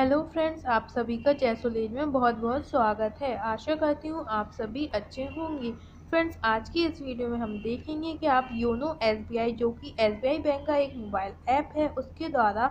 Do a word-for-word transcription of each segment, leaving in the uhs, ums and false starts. Hello friends, आप सभी का ज़ासोलेज में बहुत बहुत स्वागत है। आशा करती हूँ आप सभी अच्छे होंगे। फ्रेंड्स, आज की इस वीडियो में हम देखेंगे कि आप योनो एस बी आई जो कि एस बी आई बैंक का एक मोबाइल ऐप है, उसके द्वारा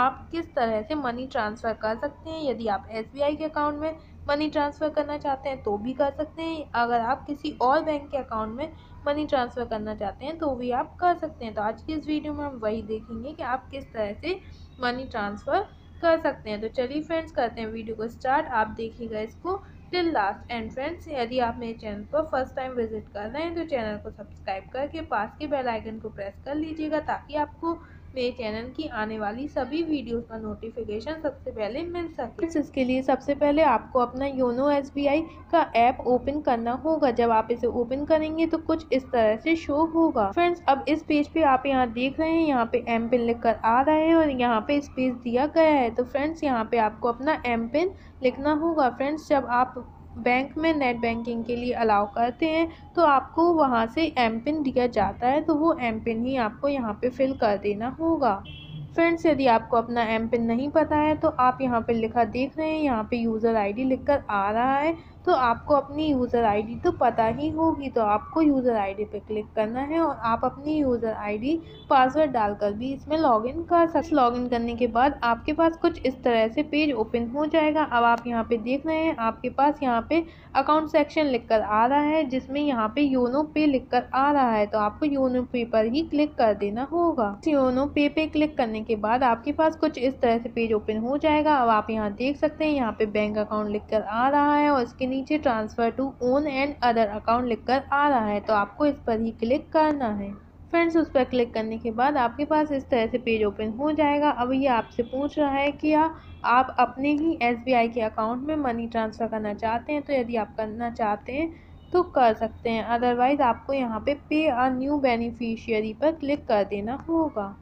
आप किस तरह से मनी ट्रांसफ़र कर सकते हैं। यदि आप एस बी आई के अकाउंट में मनी ट्रांसफ़र करना चाहते हैं तो भी कर सकते हैं, अगर आप किसी और बैंक के अकाउंट में मनी ट्रांसफ़र करना चाहते हैं तो भी आप कर सकते हैं। तो आज की इस वीडियो में हम वही देखेंगे कि आप किस तरह से मनी ट्रांसफ़र कर सकते हैं। तो चलिए फ्रेंड्स, करते हैं वीडियो को स्टार्ट। आप देखिएगा इसको टिल लास्ट। एंड फ्रेंड्स, यदि आप मेरे चैनल पर फर्स्ट टाइम विजिट कर रहे हैं तो चैनल को सब्सक्राइब करके पास के बेल आइकन को प्रेस कर लीजिएगा, ताकि आपको मेरे चैनल की आने वाली सभी वीडियोस का नोटिफिकेशन सबसे पहले मिल सके। इसके लिए सबसे पहले आपको अपना योनो एस बी आई का ऐप ओपन करना होगा। जब आप इसे ओपन करेंगे तो कुछ इस तरह से शो होगा। फ्रेंड्स, अब इस पेज पे आप यहाँ देख रहे हैं, यहाँ पे एम पिन लिख कर आ रहा है और यहाँ पे स्पेस दिया गया है। तो फ्रेंड्स, यहाँ पे आपको अपना एम पिन लिखना होगा। फ्रेंड्स, जब आप बैंक में नेट बैंकिंग के लिए अलाउ करते हैं तो आपको वहां से एम पिन दिया जाता है, तो वो एम पिन ही आपको यहां पे फिल कर देना होगा। फ्रेंड्स, यदि आपको अपना एम पिन नहीं पता है तो आप यहां पे लिखा देख रहे हैं, यहां पे यूज़र आईडी लिखकर आ रहा है। तो आपको अपनी यूज़र आईडी तो पता ही होगी, तो आपको यूज़र आईडी पे क्लिक करना है और आप अपनी यूज़र आईडी पासवर्ड डालकर भी इसमें लॉगिन कर सकते हैं। लॉगिन करने के बाद आपके पास कुछ इस तरह से पेज ओपन हो जाएगा। अब आप यहाँ पे देख रहे हैं, आपके पास यहाँ पे अकाउंट सेक्शन लिखकर आ रहा है, जिसमें यहाँ पे योनो पे लिखकर आ रहा है। तो आपको योनो पे पर ही क्लिक कर देना होगा। योनो पे पे क्लिक करने के बाद आपके पास कुछ इस तरह से पेज ओपन हो जाएगा। अब आप यहाँ देख सकते हैं, यहाँ पे बैंक अकाउंट लिखकर आ रहा है और इसके नीचे transfer to own and other account लिखकर आ रहा है। तो आपको इस पर ही क्लिक करना है। फ्रेंड्स, उस पर क्लिक करने के बाद आपके पास इस तरह से पेज ओपन हो जाएगा। अब ये आपसे पूछ रहा है कि आप अपने ही एस बी आई के अकाउंट में मनी ट्रांसफ़र करना चाहते हैं, तो यदि आप करना चाहते हैं तो कर सकते हैं, अदरवाइज आपको यहाँ पे पे अ न्यू बेनिफिशियरी पर क्लिक कर देना होगा।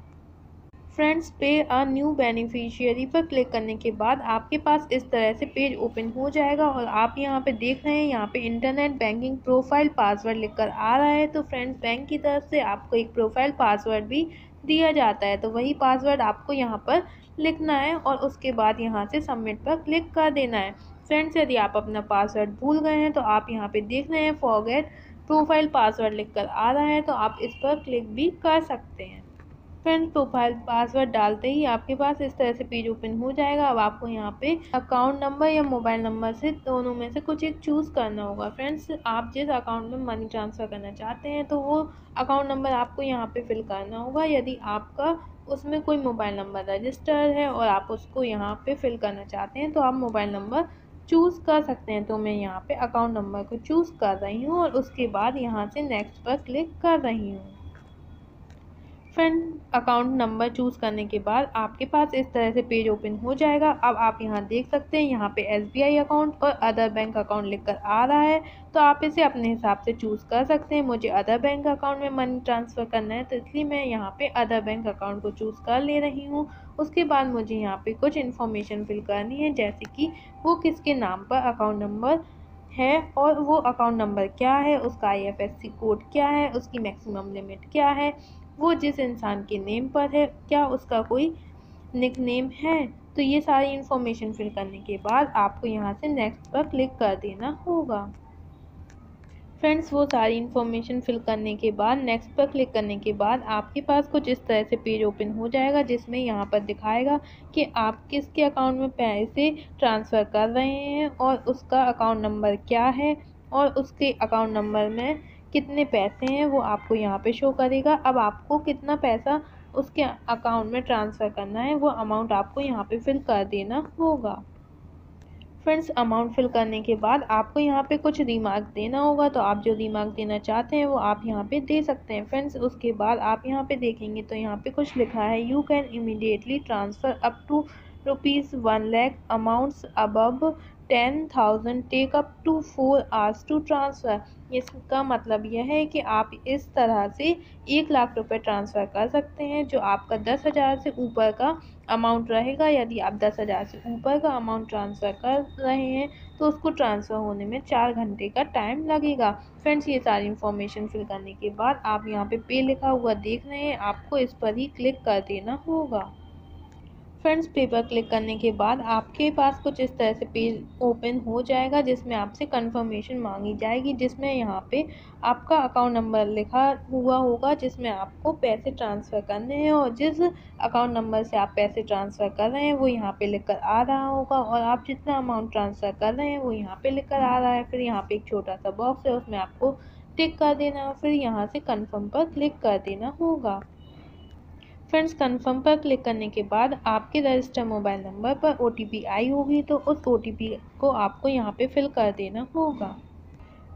Friends, pay a new beneficiary पर क्लिक करने के बाद आपके पास इस तरह से पेज ओपन हो जाएगा और आप यहाँ पे देख रहे हैं, यहाँ पे इंटरनेट बैंकिंग प्रोफाइल पासवर्ड लिखकर आ रहा है। तो फ्रेंड्स, बैंक की तरफ से आपको एक प्रोफाइल पासवर्ड भी दिया जाता है, तो वही पासवर्ड आपको यहाँ पर लिखना है और उसके बाद यहाँ से सबमिट पर क्लिक कर देना है। फ्रेंड्स, यदि आप अपना पासवर्ड भूल गए हैं तो आप यहाँ पर देख रहे हैं फॉरगेट प्रोफाइल पासवर्ड लिखकर आ रहा है, तो आप इस पर क्लिक भी कर सकते हैं। फ्रेंड्स, प्रोफाइल पासवर्ड डालते ही आपके पास इस तरह से पेज ओपन हो जाएगा। अब आपको यहाँ पे अकाउंट नंबर या मोबाइल नंबर से दोनों में से कुछ एक चूज़ करना होगा। फ्रेंड्स, आप जिस अकाउंट में मनी ट्रांसफ़र करना चाहते हैं तो वो अकाउंट नंबर आपको यहाँ पे फिल करना होगा। यदि आपका उसमें कोई मोबाइल नंबर रजिस्टर्ड है और आप उसको यहाँ पर फिल करना चाहते हैं तो आप मोबाइल नंबर चूज़ कर सकते हैं। तो मैं यहाँ पर अकाउंट नंबर को चूज़ कर रही हूँ और उसके बाद यहाँ से नेक्स्ट पर क्लिक कर रही हूँ। फ्रेंड, अकाउंट नंबर चूज़ करने के बाद आपके पास इस तरह से पेज ओपन हो जाएगा। अब आप यहाँ देख सकते हैं, यहाँ पे एस बी आई अकाउंट और अदर बैंक अकाउंट लिखकर आ रहा है। तो आप इसे अपने हिसाब से चूज़ कर सकते हैं। मुझे अदर बैंक अकाउंट में मनी ट्रांसफ़र करना है तो इसलिए मैं यहाँ पे अदर बैंक अकाउंट को चूज़ कर ले रही हूँ। उसके बाद मुझे यहाँ पर कुछ इन्फॉर्मेशन फिल करनी है, जैसे कि वो किसके नाम पर अकाउंट नंबर है और वो अकाउंट नंबर क्या है, उसका I F S C code क्या है, उसकी मैक्सिमम लिमिट क्या है, वो जिस इंसान के नेम पर है क्या उसका कोई निक नेम है। तो ये सारी इन्फॉर्मेशन फिल करने के बाद आपको यहाँ से नेक्स्ट पर क्लिक कर देना होगा। फ्रेंड्स, वो सारी इन्फॉर्मेशन फिल करने के बाद नेक्स्ट पर क्लिक करने के बाद आपके पास कुछ इस तरह से पेज ओपन हो जाएगा, जिसमें यहाँ पर दिखाएगा कि आप किसके अकाउंट में पैसे ट्रांसफ़र कर रहे हैं और उसका अकाउंट नंबर क्या है और उसके अकाउंट नंबर में कितने पैसे हैं वो आपको यहाँ पे शो करेगा। अब आपको कितना पैसा उसके अकाउंट में ट्रांसफ़र करना है वो अमाउंट आपको यहाँ पे फिल कर देना होगा। फ्रेंड्स, अमाउंट फिल करने के बाद आपको यहाँ पे कुछ रिमार्क देना होगा, तो आप जो रिमार्क देना चाहते हैं वो आप यहाँ पे दे सकते हैं। फ्रेंड्स, उसके बाद आप यहाँ पे देखेंगे तो यहाँ पे कुछ लिखा है, you can immediately transfer up to rupees one lakh amounts above ten thousand take up to four hours to transfer. इसका मतलब यह है कि आप इस तरह से एक लाख रुपए ट्रांसफ़र कर सकते हैं। जो आपका दस हज़ार से ऊपर का अमाउंट रहेगा, यदि आप दस हज़ार से ऊपर का अमाउंट ट्रांसफ़र कर रहे हैं तो उसको ट्रांसफ़र होने में चार घंटे का टाइम लगेगा। फ्रेंड्स, ये सारी इन्फॉर्मेशन फिल करने के बाद आप यहाँ पे पे लिखा हुआ देख रहे हैं, आपको इस पर ही क्लिक कर देना होगा। फ्रेंड्स पे पर क्लिक करने के बाद आपके पास कुछ इस तरह से पेज ओपन हो जाएगा जिसमें आपसे कंफर्मेशन मांगी जाएगी, जिसमें यहाँ पे आपका अकाउंट नंबर लिखा हुआ होगा जिसमें आपको पैसे ट्रांसफ़र करने हैं और जिस अकाउंट नंबर से आप पैसे ट्रांसफ़र कर रहे हैं वो यहाँ पे लिख कर आ रहा होगा और आप जितना अमाउंट ट्रांसफ़र कर रहे हैं वो यहाँ पर लिख कर आ रहा है। फिर यहाँ पर एक छोटा सा बॉक्स है उसमें आपको टिक कर देना और फिर यहाँ से कन्फर्म पर क्लिक कर देना होगा। फ्रेंड्स कन्फर्म पर क्लिक करने के बाद आपके रजिस्टर मोबाइल नंबर पर ओ टी पी आई होगी तो उस ओ टी पी को आपको यहां पे फिल कर देना होगा।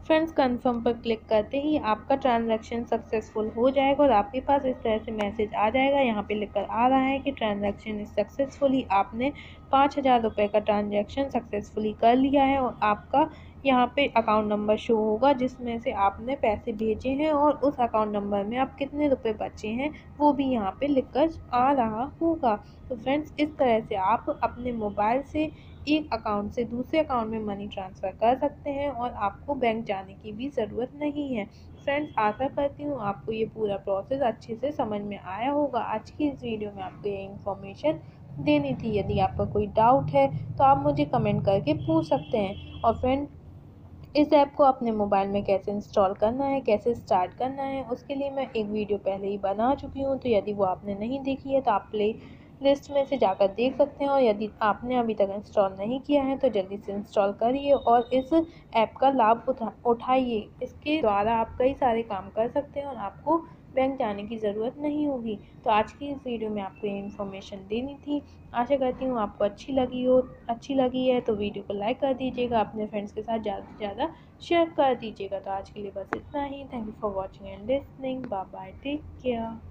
फ्रेंड्स कन्फर्म पर क्लिक करते ही आपका ट्रांजैक्शन सक्सेसफुल हो जाएगा और आपके पास इस तरह से मैसेज आ जाएगा। यहाँ पे लिखकर आ रहा है कि ट्रांजैक्शन इज सक्सेसफुली, आपने पाँच हज़ार रुपये का ट्रांजैक्शन सक्सेसफुली कर लिया है और आपका यहाँ पे अकाउंट नंबर शो होगा जिसमें से आपने पैसे भेजे हैं और उस अकाउंट नंबर में आप कितने रुपए बचे हैं वो भी यहाँ पे लिखकर आ रहा होगा। तो फ्रेंड्स इस तरह से आप अपने मोबाइल से एक अकाउंट से दूसरे अकाउंट में मनी ट्रांसफ़र कर सकते हैं और आपको बैंक जाने की भी ज़रूरत नहीं है। फ्रेंड्स आशा करती हूँ आपको ये पूरा प्रोसेस अच्छे से समझ में आया होगा। आज की इस वीडियो में आपको ये इन्फॉर्मेशन देनी थी। यदि आपका कोई डाउट है तो आप मुझे कमेंट करके पूछ सकते हैं। और फ्रेंड्स इस ऐप को अपने मोबाइल में कैसे इंस्टॉल करना है, कैसे स्टार्ट करना है, उसके लिए मैं एक वीडियो पहले ही बना चुकी हूँ, तो यदि वो आपने नहीं देखी है तो आप प्ले लिस्ट में से जाकर देख सकते हैं। और यदि आपने अभी तक इंस्टॉल नहीं किया है तो जल्दी से इंस्टॉल करिए और इस ऐप का लाभ उठा उठाइए इसके द्वारा आप कई सारे काम कर सकते हैं और आपको बैंक जाने की ज़रूरत नहीं होगी। तो आज की इस वीडियो में आपको ये इन्फॉर्मेशन देनी थी। आशा करती हूँ आपको अच्छी लगी हो अच्छी लगी है तो वीडियो को लाइक कर दीजिएगा, अपने फ्रेंड्स के साथ ज़्यादा से ज़्यादा शेयर कर दीजिएगा। तो आज के लिए बस इतना ही। Thank you for watching and listening. Bye bye, take care.